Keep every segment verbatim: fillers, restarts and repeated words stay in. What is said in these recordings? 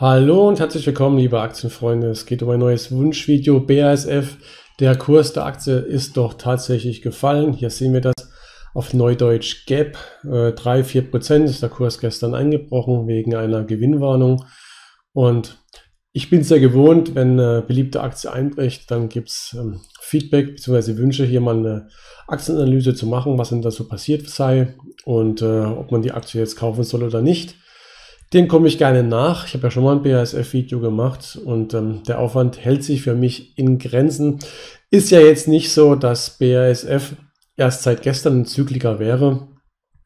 Hallo und herzlich willkommen, liebe Aktienfreunde. Es geht um ein neues Wunschvideo. B A S F, der Kurs der Aktie ist doch tatsächlich gefallen. Hier sehen wir das auf Neudeutsch Gap. drei bis vier Prozent ist der Kurs gestern eingebrochen wegen einer Gewinnwarnung. Und ich bin es ja gewohnt, wenn eine beliebte Aktie einbricht, dann gibt es ähm, Feedback bzw. Wünsche, hier mal eine Aktienanalyse zu machen, was denn da so passiert sei und äh, ob man die Aktie jetzt kaufen soll oder nicht. Dem komme ich gerne nach. Ich habe ja schon mal ein B A S F-Video gemacht und ähm, der Aufwand hält sich für mich in Grenzen. Ist ja jetzt nicht so, dass B A S F erst seit gestern ein Zykliker wäre.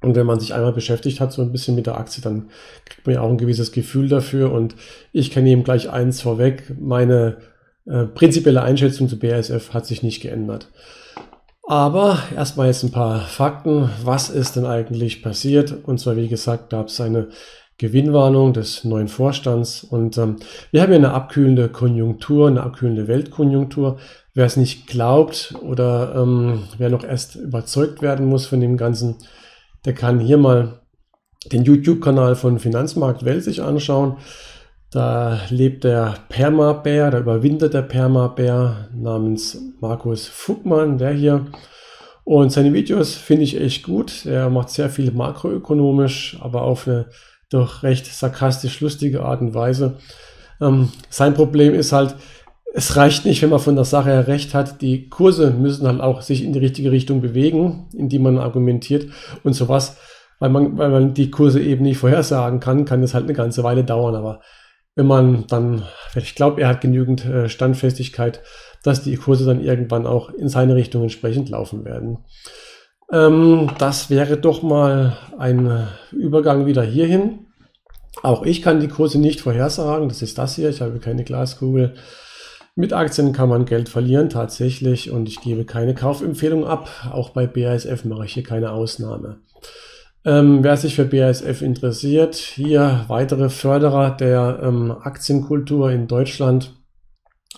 Und wenn man sich einmal beschäftigt hat, so ein bisschen mit der Aktie, dann kriegt man ja auch ein gewisses Gefühl dafür. Und ich kann eben gleich eins vorweg, meine äh, prinzipielle Einschätzung zu B A S F hat sich nicht geändert. Aber erstmal jetzt ein paar Fakten. Was ist denn eigentlich passiert? Und zwar, wie gesagt, gab es eine Gewinnwarnung des neuen Vorstands und ähm, wir haben hier eine abkühlende Konjunktur, eine abkühlende Weltkonjunktur. Wer es nicht glaubt oder ähm, wer noch erst überzeugt werden muss von dem Ganzen, der kann hier mal den YouTube-Kanal von Finanzmarkt Welt sich anschauen. Da lebt der Perma-Bär, da überwintert der Perma-Bär namens Markus Fugmann, der hier. Und seine Videos finde ich echt gut. Er macht sehr viel makroökonomisch, aber auf eine doch recht sarkastisch lustige Art und Weise. Ähm, sein Problem ist halt, es reicht nicht, wenn man von der Sache her recht hat. Die Kurse müssen halt auch sich in die richtige Richtung bewegen, in die man argumentiert und sowas. Weil man, weil man die Kurse eben nicht vorhersagen kann, kann das halt eine ganze Weile dauern. Aber wenn man dann, ich glaube, er hat genügend äh, Standfestigkeit, dass die Kurse dann irgendwann auch in seine Richtung entsprechend laufen werden. Ähm, das wäre doch mal ein Übergang wieder hierhin. Auch ich kann die Kurse nicht vorhersagen, das ist das hier, ich habe keine Glaskugel. Mit Aktien kann man Geld verlieren, tatsächlich, und ich gebe keine Kaufempfehlung ab. Auch bei B A S F mache ich hier keine Ausnahme. Ähm, wer sich für B A S F interessiert, hier weitere Förderer der ähm, Aktienkultur in Deutschland.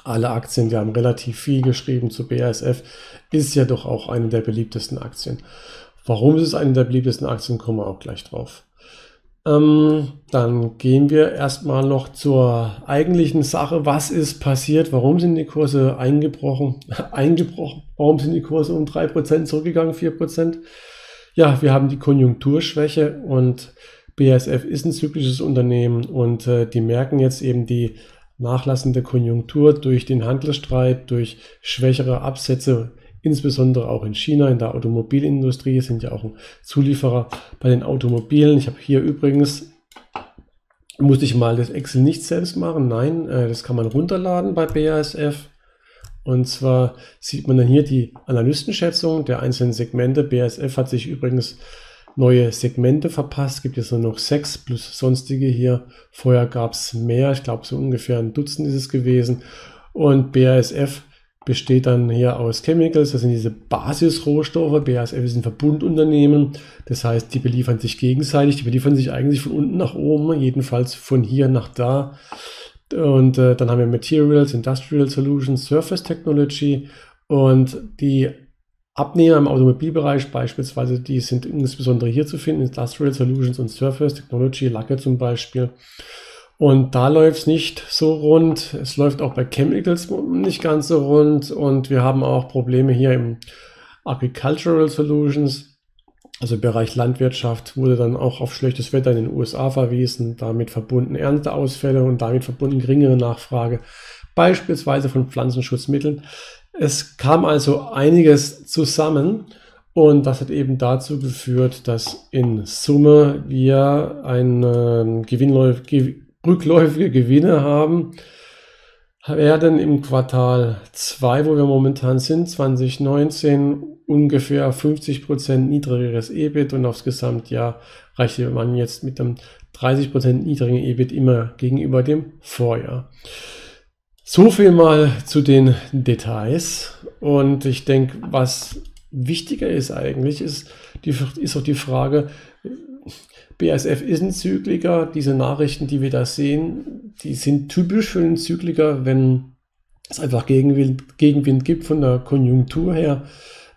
Alle Aktien, wir haben relativ viel geschrieben zu B A S F, ist ja doch auch eine der beliebtesten Aktien. Warum ist es eine der beliebtesten Aktien, kommen wir auch gleich drauf. Ähm, dann gehen wir erstmal noch zur eigentlichen Sache. Was ist passiert? Warum sind die Kurse eingebrochen? eingebrochen? Warum sind die Kurse um drei Prozent zurückgegangen, vier Prozent? Ja, wir haben die Konjunkturschwäche und B A S F ist ein zyklisches Unternehmen und äh, die merken jetzt eben die nachlassende Konjunktur durch den Handelsstreit, durch schwächere Absätze, insbesondere auch in China, in der Automobilindustrie, sind ja auch ein Zulieferer bei den Automobilen. Ich habe hier übrigens, musste ich mal das Excel nicht selbst machen, nein, das kann man runterladen bei B A S F. Und zwar sieht man dann hier die Analystenschätzung der einzelnen Segmente. B A S F hat sich übrigens neue Segmente verpasst, gibt jetzt nur noch sechs plus sonstige hier. Vorher gab es mehr, ich glaube so ungefähr ein Dutzend ist es gewesen. Und B A S F besteht dann hier aus Chemicals, das sind diese Basisrohstoffe. B A S F ist ein Verbundunternehmen, das heißt, die beliefern sich gegenseitig, die beliefern sich eigentlich von unten nach oben, jedenfalls von hier nach da. Und äh, dann haben wir Materials, Industrial Solutions, Surface Technology und die Abnehmer im Automobilbereich beispielsweise, die sind insbesondere hier zu finden, Industrial Solutions und Surface Technology, Lacke zum Beispiel. Und da läuft es nicht so rund, es läuft auch bei Chemicals nicht ganz so rund und wir haben auch Probleme hier im Agricultural Solutions, also im Bereich Landwirtschaft wurde dann auch auf schlechtes Wetter in den U S A verwiesen, damit verbunden Ernteausfälle und damit verbunden geringere Nachfrage, beispielsweise von Pflanzenschutzmitteln. Es kam also einiges zusammen und das hat eben dazu geführt, dass in Summe wir eine gewinnläufige, rückläufige Gewinne haben. Werden im Quartal zwei, wo wir momentan sind, zwanzig neunzehn, ungefähr fünfzig Prozent niedrigeres E B I T und aufs Gesamtjahr reicht man jetzt mit einem dreißig Prozent niedrigen E B I T immer gegenüber dem Vorjahr. So viel mal zu den Details und ich denke, was wichtiger ist eigentlich, ist, die, ist auch die Frage, B A S F ist ein Zykliker, diese Nachrichten, die wir da sehen, die sind typisch für einen Zykliker, wenn es einfach Gegenwind, Gegenwind gibt von der Konjunktur her,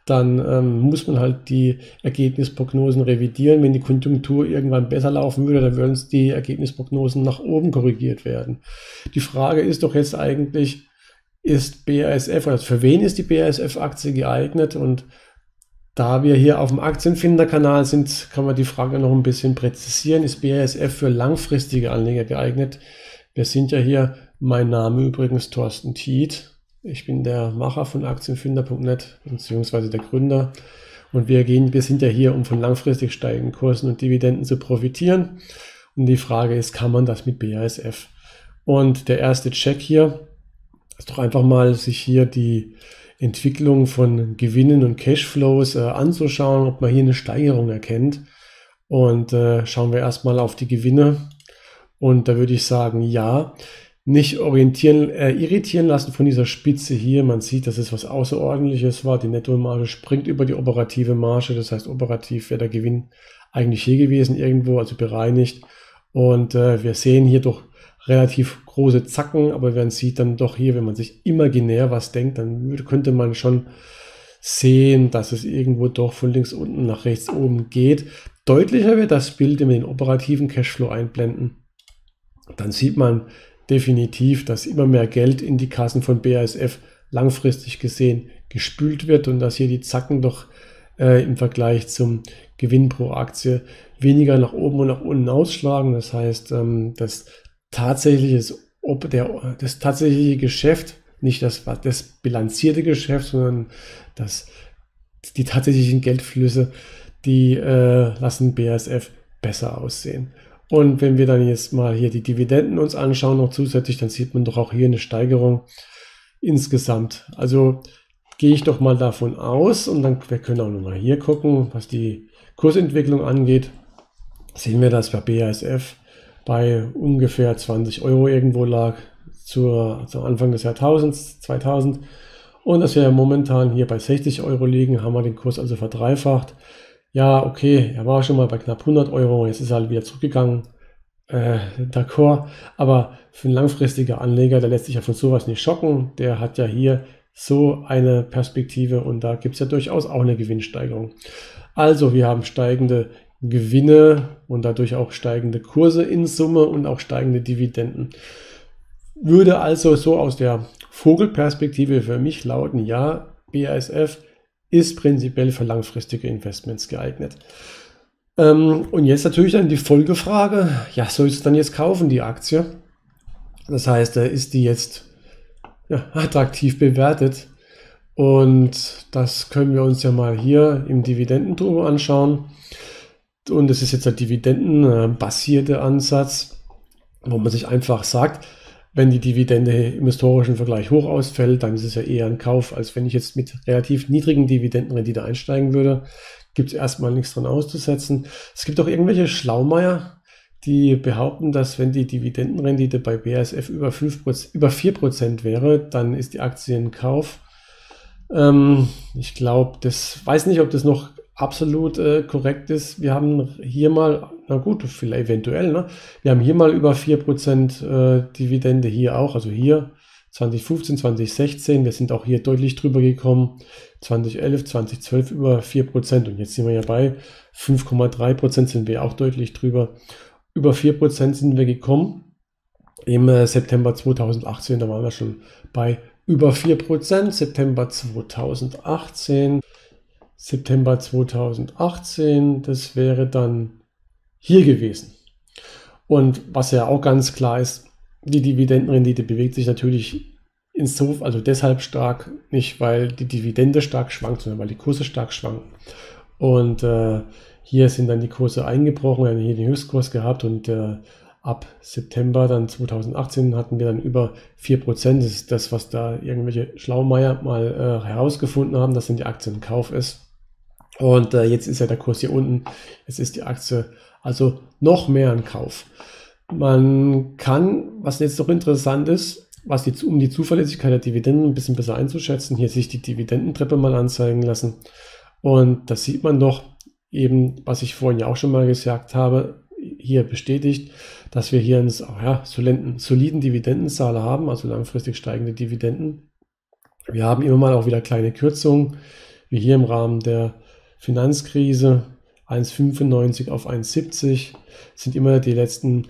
dann ähm, muss man halt die Ergebnisprognosen revidieren. Wenn die Konjunktur irgendwann besser laufen würde, dann würden die Ergebnisprognosen nach oben korrigiert werden. Die Frage ist doch jetzt eigentlich, ist B A S F, oder für wen ist die B A S F-Aktie geeignet? Und da wir hier auf dem Aktienfinder-Kanal sind, kann man die Frage noch ein bisschen präzisieren. Ist B A S F für langfristige Anleger geeignet? Wir sind ja hier, mein Name übrigens Thorsten Tied. Ich bin der Macher von Aktienfinder punkt net bzw. der Gründer. Und wir, gehen, wir sind ja hier, um von langfristig steigenden Kursen und Dividenden zu profitieren. Und die Frage ist, kann man das mit B A S F? Und der erste Check hier ist doch einfach mal, sich hier die Entwicklung von Gewinnen und Cashflows äh, anzuschauen, ob man hier eine Steigerung erkennt. Und äh, schauen wir erstmal auf die Gewinne. Und da würde ich sagen, ja, nicht orientieren, äh, irritieren lassen von dieser Spitze hier. Man sieht, dass es was Außerordentliches war. Die Nettomarge springt über die operative Marge. Das heißt, operativ wäre der Gewinn eigentlich hier gewesen irgendwo, also bereinigt. Und äh, wir sehen hier doch relativ große Zacken, aber man sieht dann doch hier, wenn man sich imaginär was denkt, dann könnte man schon sehen, dass es irgendwo doch von links unten nach rechts oben geht. Deutlicher wird das Bild, wenn wir den operativen Cashflow einblenden. Dann sieht man definitiv, dass immer mehr Geld in die Kassen von B A S F langfristig gesehen gespült wird und dass hier die Zacken doch äh, im Vergleich zum Gewinn pro Aktie weniger nach oben und nach unten ausschlagen. Das heißt, ähm, das tatsächliche, ob der, das tatsächliche Geschäft, nicht das, das bilanzierte Geschäft, sondern das, die tatsächlichen Geldflüsse, die äh, lassen B A S F besser aussehen. Und wenn wir dann jetzt mal hier die Dividenden uns anschauen, noch zusätzlich, dann sieht man doch auch hier eine Steigerung insgesamt. Also gehe ich doch mal davon aus, und dann wir können auch nochmal hier gucken, was die Kursentwicklung angeht. Sehen wir, dass bei B A S F bei ungefähr zwanzig Euro irgendwo lag zur, zum Anfang des Jahrtausends, zweitausend. Und dass wir momentan hier bei sechzig Euro liegen, haben wir den Kurs also verdreifacht. Ja, okay, er war schon mal bei knapp hundert Euro, jetzt ist er halt wieder zurückgegangen, äh, d'accord, aber für einen langfristigen Anleger, der lässt sich ja von sowas nicht schocken, der hat ja hier so eine Perspektive und da gibt es ja durchaus auch eine Gewinnsteigerung. Also wir haben steigende Gewinne und dadurch auch steigende Kurse in Summe und auch steigende Dividenden. Würde also so aus der Vogelperspektive für mich lauten, ja, B A S F ist prinzipiell für langfristige Investments geeignet. Ähm, und jetzt natürlich dann die Folgefrage, ja, soll es dann jetzt kaufen, die Aktie? Das heißt, ist die jetzt ja, attraktiv bewertet? Und das können wir uns ja mal hier im Dividendenturbo anschauen. Und das ist jetzt der dividendenbasierte Ansatz, wo man sich einfach sagt, wenn die Dividende im historischen Vergleich hoch ausfällt, dann ist es ja eher ein Kauf, als wenn ich jetzt mit relativ niedrigen Dividendenrendite einsteigen würde. Gibt es erstmal nichts dran auszusetzen. Es gibt auch irgendwelche Schlaumeier, die behaupten, dass wenn die Dividendenrendite bei B A S F über, fünf Prozent, über vier Prozent wäre, dann ist die Aktie ein Kauf. Ähm, ich glaube, das weiß nicht, ob das noch absolut äh, korrekt ist. Wir haben hier mal, na gut, vielleicht eventuell, ne? Wir haben hier mal über vier Prozent äh, Dividende, hier auch, also hier zwanzig fünfzehn, zwanzig sechzehn, wir sind auch hier deutlich drüber gekommen, zwanzig elf, zwanzig zwölf über vier Prozent und jetzt sind wir ja bei fünf Komma drei Prozent, sind wir auch deutlich drüber. Über vier Prozent sind wir gekommen, im äh, September zweitausendachtzehn, da waren wir schon bei über vier Prozent, September zweitausendachtzehn, September zweitausendachtzehn, das wäre dann hier gewesen. Und was ja auch ganz klar ist, die Dividendenrendite bewegt sich natürlich ins Hof, also deshalb stark, nicht weil die Dividende stark schwankt, sondern weil die Kurse stark schwanken. Und äh, hier sind dann die Kurse eingebrochen, wir haben hier den Höchstkurs gehabt und äh, ab September dann zweitausendachtzehn hatten wir dann über vier Prozent. Das ist das, was da irgendwelche Schlaumeier mal äh, herausgefunden haben, dass dann die Aktie ein Kauf ist. Und äh, jetzt ist ja der Kurs hier unten, jetzt ist die Aktie also noch mehr ein Kauf. Man kann, was jetzt noch interessant ist, was jetzt, um die Zuverlässigkeit der Dividenden ein bisschen besser einzuschätzen, hier sich die Dividendentreppe mal anzeigen lassen. Und das sieht man doch eben, was ich vorhin ja auch schon mal gesagt habe, hier bestätigt, dass wir hier einen ja, soliden, soliden Dividendenzahler haben, also langfristig steigende Dividenden. Wir haben immer mal auch wieder kleine Kürzungen. wie hier im Rahmen der Finanzkrise eins Komma fünfundneunzig auf eins Komma siebzig, sind immer die letzten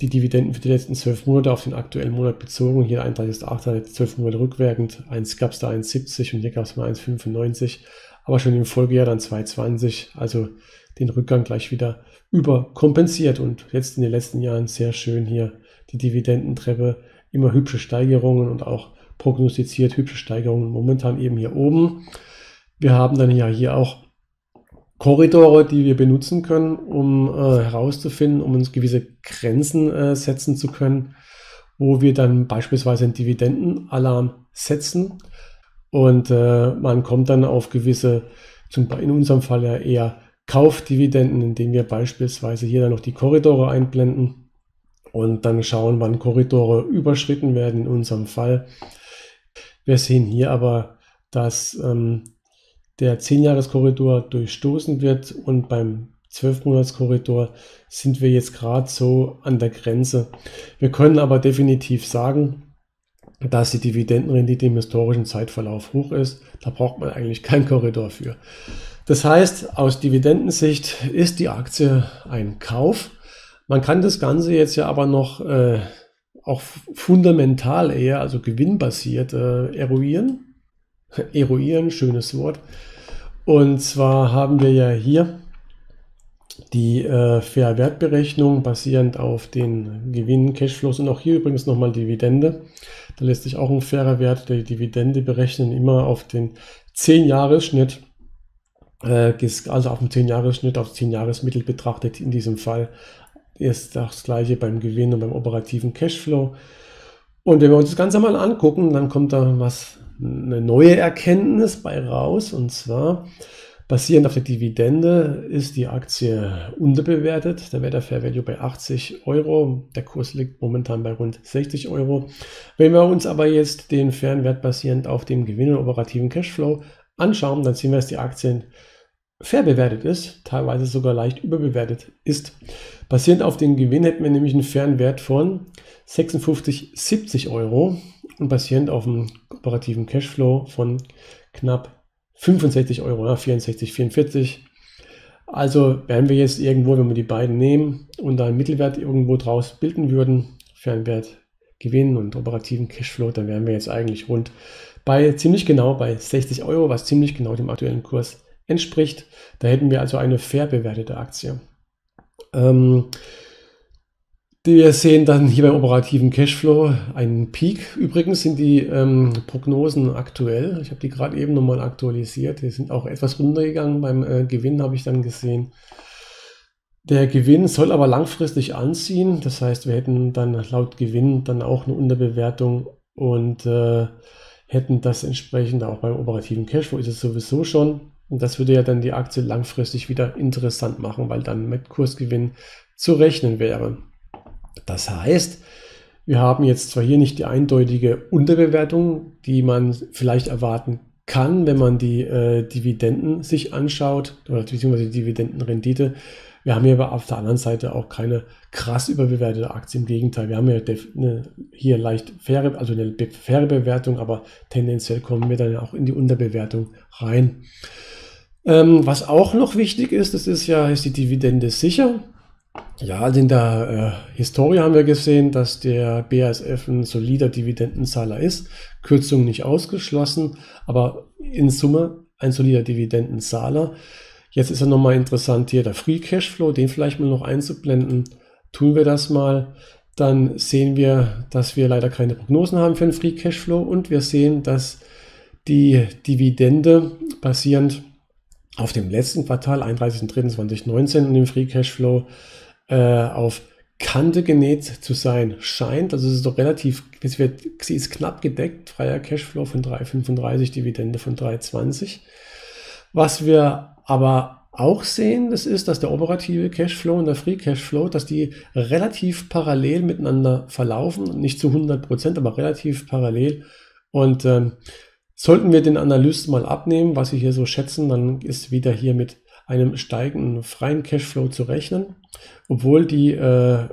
die Dividenden für die letzten zwölf Monate auf den aktuellen Monat bezogen. Hier einunddreißigster achter zwölf Monate rückwirkend. Eins gab es da eins Komma siebzig und hier gab es mal eins Komma fünfundneunzig. Aber schon im Folgejahr dann zwei Komma zwanzig. Also den Rückgang gleich wieder überkompensiert. Und jetzt in den letzten Jahren sehr schön hier die Dividendentreppe. Immer hübsche Steigerungen und auch prognostiziert hübsche Steigerungen. Momentan eben hier oben. Wir haben dann ja hier auch Korridore, die wir benutzen können, um äh, herauszufinden, um uns gewisse Grenzen äh, setzen zu können, wo wir dann beispielsweise einen Dividendenalarm setzen und äh, man kommt dann auf gewisse, zum Beispiel in unserem Fall ja eher Kaufdividenden, indem wir beispielsweise hier dann noch die Korridore einblenden und dann schauen, wann Korridore überschritten werden in unserem Fall. Wir sehen hier aber, dass ähm, der zehn-Jahres-Korridor durchstoßen wird und beim zwölf-Monats-Korridor sind wir jetzt gerade so an der Grenze. Wir können aber definitiv sagen, dass die Dividendenrendite im historischen Zeitverlauf hoch ist. Da braucht man eigentlich keinen Korridor für. Das heißt, aus Dividendensicht ist die Aktie ein Kauf. Man kann das Ganze jetzt ja aber noch äh, auch fundamental eher, also gewinnbasiert, äh, eruieren. Eruieren, schönes Wort. Und zwar haben wir ja hier die äh, Fairwertberechnung basierend auf den Gewinn, Cashflows und auch hier übrigens nochmal Dividende. Da lässt sich auch ein fairer Wert der Dividende berechnen, immer auf den zehn-Jahres-Schnitt, äh, also auf den zehn-Jahres-Schnitt, auf zehn-Jahres-Mittel betrachtet. In diesem Fall ist das gleiche beim Gewinn und beim operativen Cashflow. Und wenn wir uns das Ganze mal angucken, dann kommt da was, eine neue Erkenntnis bei raus, und zwar basierend auf der Dividende ist die Aktie unterbewertet. Da wäre der Fair Value bei achtzig Euro, der Kurs liegt momentan bei rund sechzig Euro. Wenn wir uns aber jetzt den fairen Wert basierend auf dem Gewinn und operativen Cashflow anschauen, dann sehen wir, dass die Aktie fair bewertet ist, teilweise sogar leicht überbewertet ist. Basierend auf dem Gewinn hätten wir nämlich einen fairen Wert von sechsundfünfzig Komma siebzig Euro. Und basierend auf dem operativen Cashflow von knapp fünfundsechzig Euro, vierundsechzig Komma vierundvierzig. Also wären wir jetzt irgendwo, wenn wir die beiden nehmen und da einen Mittelwert irgendwo draus bilden würden, Fernwert, Gewinn und operativen Cashflow, dann wären wir jetzt eigentlich rund bei ziemlich genau bei sechzig Euro, was ziemlich genau dem aktuellen Kurs entspricht. Da hätten wir also eine fair bewertete Aktie. Ähm, Wir sehen dann hier beim operativen Cashflow einen Peak. Übrigens sind die ähm, Prognosen aktuell. Ich habe die gerade eben nochmal aktualisiert. Die sind auch etwas runtergegangen. Beim äh, Gewinn habe ich dann gesehen. Der Gewinn soll aber langfristig anziehen. Das heißt, wir hätten dann laut Gewinn dann auch eine Unterbewertung und äh, hätten das entsprechend auch beim operativen Cashflow ist es sowieso schon. Und das würde ja dann die Aktie langfristig wieder interessant machen, weil dann mit Kursgewinn zu rechnen wäre. Das heißt, wir haben jetzt zwar hier nicht die eindeutige Unterbewertung, die man vielleicht erwarten kann, wenn man die äh, Dividenden sich anschaut, oder beziehungsweise die Dividendenrendite. Wir haben hier aber auf der anderen Seite auch keine krass überbewertete Aktie. Im Gegenteil, wir haben ja eine, hier leicht faire, also eine faire Bewertung, aber tendenziell kommen wir dann auch in die Unterbewertung rein. Ähm, was auch noch wichtig ist, das ist ja, ist die Dividende sicher. Ja, also in der äh, Historie haben wir gesehen, dass der B A S F ein solider Dividendenzahler ist. Kürzung nicht ausgeschlossen, aber in Summe ein solider Dividendenzahler. Jetzt ist ja nochmal interessant hier der Free Cashflow, den vielleicht mal noch einzublenden. Tun wir das mal, dann sehen wir, dass wir leider keine Prognosen haben für den Free Cashflow und wir sehen, dass die Dividende basierend auf dem letzten Quartal, einunddreißigster dritter zweitausendneunzehn, in dem Free Cashflow äh, auf Kante genäht zu sein scheint. Also es ist doch relativ, es wird, sie ist knapp gedeckt, freier Cashflow von drei Komma fünfunddreißig, Dividende von drei Komma zwanzig. Was wir aber auch sehen, das ist, dass der operative Cashflow und der Free Cashflow, dass die relativ parallel miteinander verlaufen, nicht zu hundert Prozent, aber relativ parallel und ähm, sollten wir den Analysten mal abnehmen, was sie hier so schätzen, dann ist wieder hier mit einem steigenden freien Cashflow zu rechnen, obwohl die äh,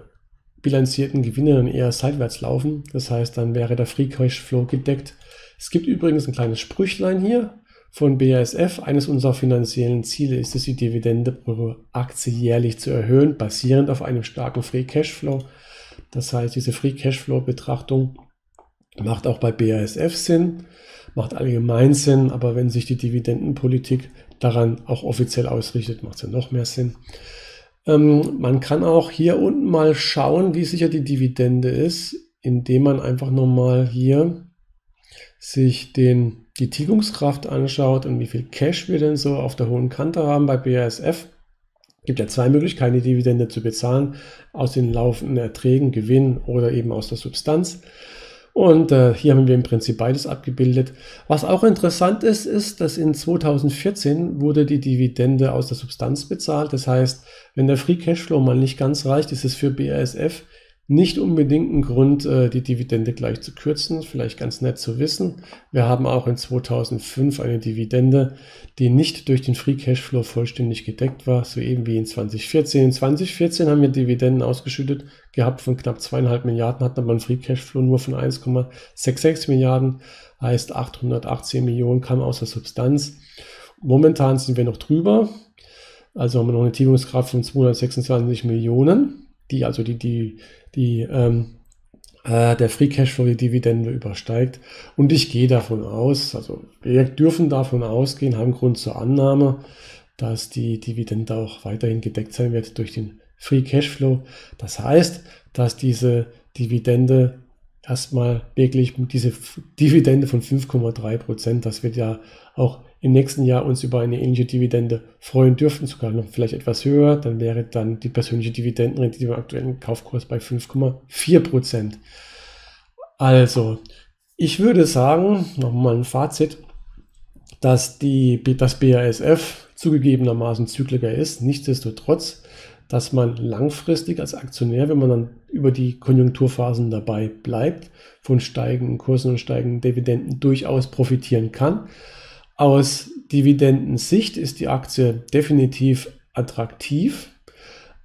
bilanzierten Gewinne dann eher seitwärts laufen. Das heißt, dann wäre der Free Cashflow gedeckt. Es gibt übrigens ein kleines Sprüchlein hier von B A S F. Eines unserer finanziellen Ziele ist es, die Dividende pro Aktie jährlich zu erhöhen, basierend auf einem starken Free Cashflow. Das heißt, diese Free Cashflow-Betrachtung macht auch bei B A S F Sinn, macht allgemein Sinn, aber wenn sich die Dividendenpolitik daran auch offiziell ausrichtet, macht es ja noch mehr Sinn. Ähm, man kann auch hier unten mal schauen, wie sicher die Dividende ist, indem man einfach nochmal hier sich den, die Tilgungskraft anschaut und wie viel Cash wir denn so auf der hohen Kante haben bei B A S F. Es gibt ja zwei Möglichkeiten, die Dividende zu bezahlen, aus den laufenden Erträgen, Gewinn oder eben aus der Substanz. Und äh, hier haben wir im Prinzip beides abgebildet. Was auch interessant ist, ist, dass in zweitausendvierzehn wurde die Dividende aus der Substanz bezahlt. Das heißt, wenn der Free Cashflow mal nicht ganz reicht, ist es für B A S F nicht unbedingt ein Grund, äh, die Dividende gleich zu kürzen. Vielleicht ganz nett zu wissen. Wir haben auch in zweitausendfünf eine Dividende, die nicht durch den Free Cashflow vollständig gedeckt war, so eben wie in zweitausendvierzehn. In zweitausendvierzehn haben wir Dividenden ausgeschüttet gehabt von knapp zweieinhalb Milliarden, hatten aber einen Free Cashflow nur von eins Komma sechsundsechzig Milliarden, heißt achthundertachtzehn Millionen kam aus der Substanz. Momentan sind wir noch drüber, also haben wir noch eine Tilgungskraft von zweihundertsechsundzwanzig Millionen. die also die, die, die ähm, äh, der Free Cashflow die Dividende übersteigt. Und ich gehe davon aus, also wir dürfen davon ausgehen, haben Grund zur Annahme, dass die Dividende auch weiterhin gedeckt sein wird durch den Free Cashflow. Das heißt, dass diese Dividende erstmal wirklich, diese Dividende von fünf Komma drei Prozent, dass wir ja auch im nächsten Jahr uns über eine ähnliche Dividende freuen dürften, sogar noch vielleicht etwas höher, dann wäre dann die persönliche Dividendenrendite im aktuellen Kaufkurs bei fünf Komma vier Prozent. Also, ich würde sagen, nochmal ein Fazit, dass die, das B A S F zugegebenermaßen zykliger ist, nichtsdestotrotz, dass man langfristig als Aktionär, wenn man dann über die Konjunkturphasen dabei bleibt, von steigenden Kursen und steigenden Dividenden durchaus profitieren kann. Aus Dividendensicht ist die Aktie definitiv attraktiv.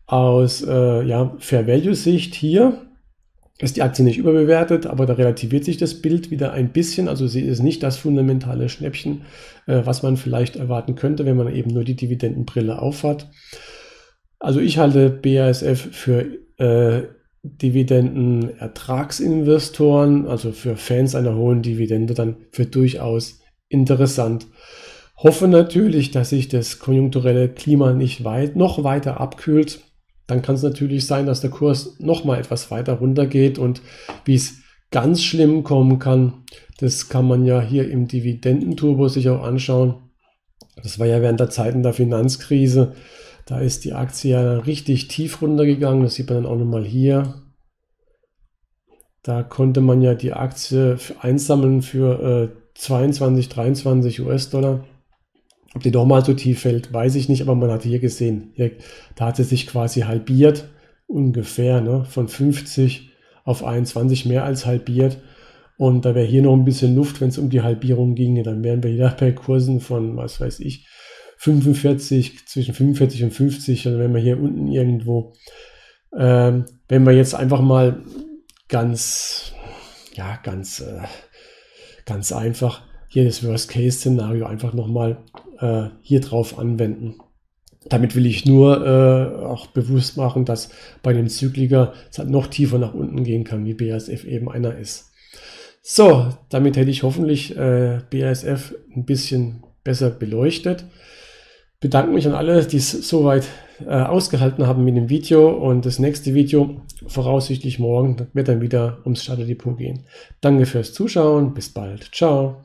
Aus äh, ja, Fair Value Sicht hier ist die Aktie nicht überbewertet, aber da relativiert sich das Bild wieder ein bisschen. Also sie ist nicht das fundamentale Schnäppchen, äh, was man vielleicht erwarten könnte, wenn man eben nur die Dividendenbrille aufhat. Also ich halte B A S F für äh, Dividendenertragsinvestoren, also für Fans einer hohen Dividende dann für durchaus interessant. Hoffe natürlich, dass sich das konjunkturelle Klima nicht weit, noch weiter abkühlt. Dann kann es natürlich sein, dass der Kurs noch mal etwas weiter runter geht und wie es ganz schlimm kommen kann, das kann man ja hier im Dividendenturbo sich auch anschauen. Das war ja während der Zeiten der Finanzkrise. Da ist die Aktie ja richtig tief runtergegangen. Das sieht man dann auch nochmal hier. Da konnte man ja die Aktie einsammeln für äh, zweiundzwanzig, dreiundzwanzig US-Dollar. Ob die doch mal so tief fällt, weiß ich nicht, aber man hat hier gesehen, hier, da hat sie sich quasi halbiert, ungefähr, ne, von fünfzig auf einundzwanzig, mehr als halbiert. Und da wäre hier noch ein bisschen Luft, wenn es um die Halbierung ginge, dann wären wir hier bei Kursen von, was weiß ich, fünfundvierzig, zwischen fünfundvierzig und fünfzig, also wenn wir hier unten irgendwo, ähm, wenn wir jetzt einfach mal ganz, ja, ganz, äh, Ganz einfach hier das Worst-Case-Szenario einfach nochmal äh, hier drauf anwenden. Damit will ich nur äh, auch bewusst machen, dass bei dem Zykliker es halt noch tiefer nach unten gehen kann, wie B A S F eben einer ist. So, damit hätte ich hoffentlich äh, B A S F ein bisschen besser beleuchtet. Bedanke mich an alle, die es soweit äh, ausgehalten haben mit dem Video, und das nächste Video, voraussichtlich morgen, wird dann wieder ums Starterdepot gehen. Danke fürs Zuschauen, bis bald, ciao.